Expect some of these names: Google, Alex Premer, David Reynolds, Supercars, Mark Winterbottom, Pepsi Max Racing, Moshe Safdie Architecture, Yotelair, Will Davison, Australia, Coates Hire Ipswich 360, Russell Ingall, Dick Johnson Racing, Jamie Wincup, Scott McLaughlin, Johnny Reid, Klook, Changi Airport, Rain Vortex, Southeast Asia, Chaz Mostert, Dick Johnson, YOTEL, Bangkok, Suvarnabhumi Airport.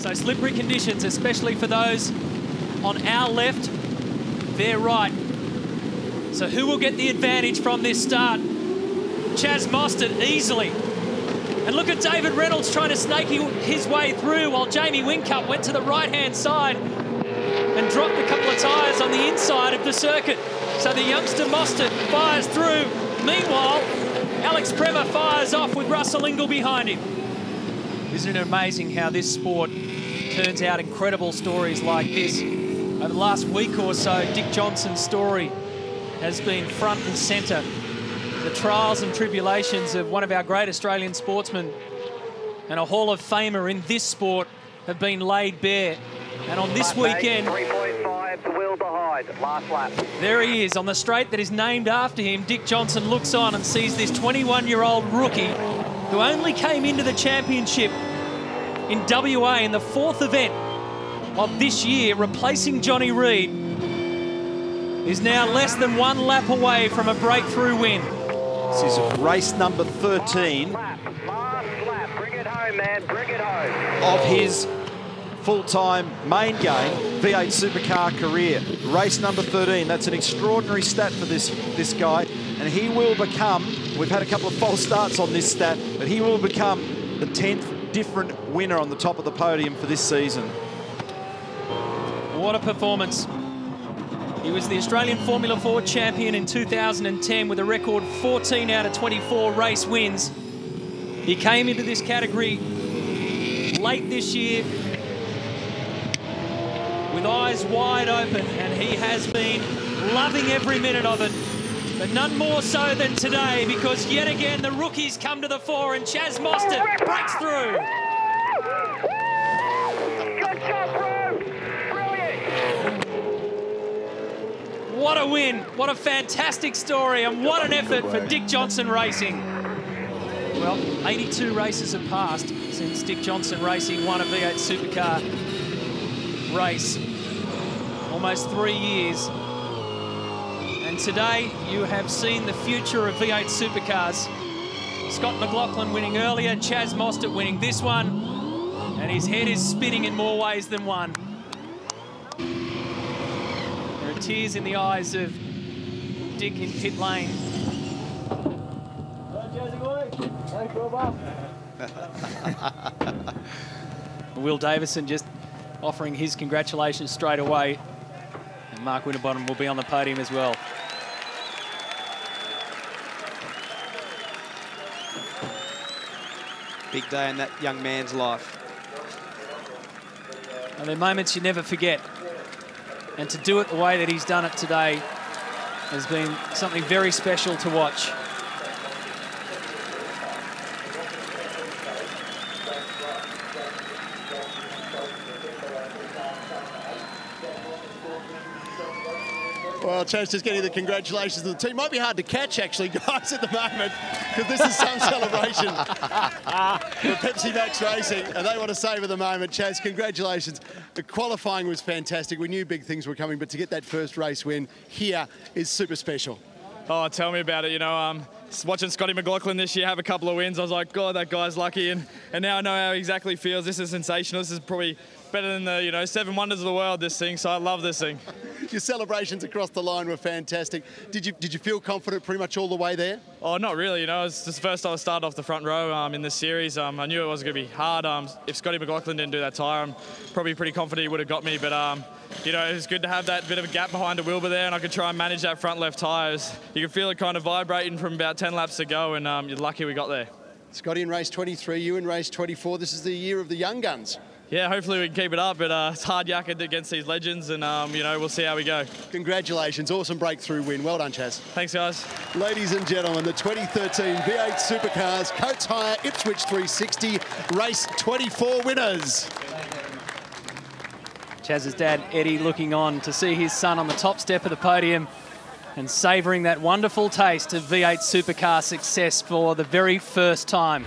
So slippery conditions, especially for those on our left, their right. So who will get the advantage from this start? Chaz Mostert easily. And look at David Reynolds trying to snake his way through while Jamie Wincup went to the right-hand side and dropped a couple of tyres on the inside of the circuit. So the youngster Mostert fires through. Meanwhile, Alex Premer fires off with Russell Ingall behind him. Isn't it amazing how this sport turns out incredible stories like this? Over the last week or so, Dick Johnson's story has been front and centre. The trials and tribulations of one of our great Australian sportsmen and a Hall of Famer in this sport have been laid bare. And on this weekend, 3.5 to Will behind, last lap. There he is on the straight that is named after him. Dick Johnson looks on and sees this 21-year-old rookie who only came into the championship in WA in the fourth event of this year, replacing Johnny Reid, is now less than one lap away from a breakthrough win. This is race number 13. Last lap, bring it home, man, bring it home. Of his full-time main game V8 supercar career. Race number 13, that's an extraordinary stat for this guy, and he will become, we've had a couple of false starts on this stat, but he will become the 10th different winner on the top of the podium for this season. What a performance. He was the Australian Formula 4 champion in 2010 with a record 14 out of 24 race wins. He came into this category late this year with eyes wide open, and he has been loving every minute of it. But none more so than today, because yet again the rookies come to the fore and Chaz Mostert breaks through. Good job, Roo. Brilliant. What a win, what a fantastic story, and what an effort for Dick Johnson Racing. Well, 82 races have passed since Dick Johnson Racing won a V8 supercar race, almost 3 years, and today you have seen the future of V8 supercars. Scott McLaughlin winning earlier, Chaz Mostert winning this one, and his head is spinning in more ways than one. There are tears in the eyes of Dick in pit lane. Will Davison just offering his congratulations straight away. And Mark Winterbottom will be on the podium as well. Big day in that young man's life. And they're moments you never forget. And to do it the way that he's done it today has been something very special to watch. Well, Chaz just getting the congratulations of the team. Might be hard to catch, actually, guys, at the moment, because this is some celebration for Pepsi Max Racing, and they want to savour the moment. Chaz, congratulations. The qualifying was fantastic. We knew big things were coming, but to get that first race win here is super special. Oh, tell me about it. You know, watching Scotty McLaughlin this year have a couple of wins, I was like, God, that guy's lucky, and now I know how he exactly feels. This is sensational. This is probably better than the, you know, seven wonders of the world, this thing, so I love this thing. Your celebrations across the line were fantastic. Did you feel confident pretty much all the way there? Oh, not really. You know, it's the first time I started off the front row in this series. I knew it was going to be hard. If Scotty McLaughlin didn't do that tyre, I'm probably pretty confident he would have got me. But you know, it was good to have that bit of a gap behind a Wilbur there, and I could try and manage that front left tyre. You could feel it kind of vibrating from about 10 laps to go, and you're lucky we got there. Scotty in race 23, you in race 24. This is the year of the young guns. Yeah, hopefully we can keep it up, but it's hard yakking against these legends, and you know, we'll see how we go. Congratulations, awesome breakthrough win. Well done, Chaz. Thanks, guys. Ladies and gentlemen, the 2013 V8 Supercars Coates Hire Ipswich 360 race 24 winners. Chaz's dad, Eddie, looking on to see his son on the top step of the podium and savouring that wonderful taste of V8 Supercar success for the very first time.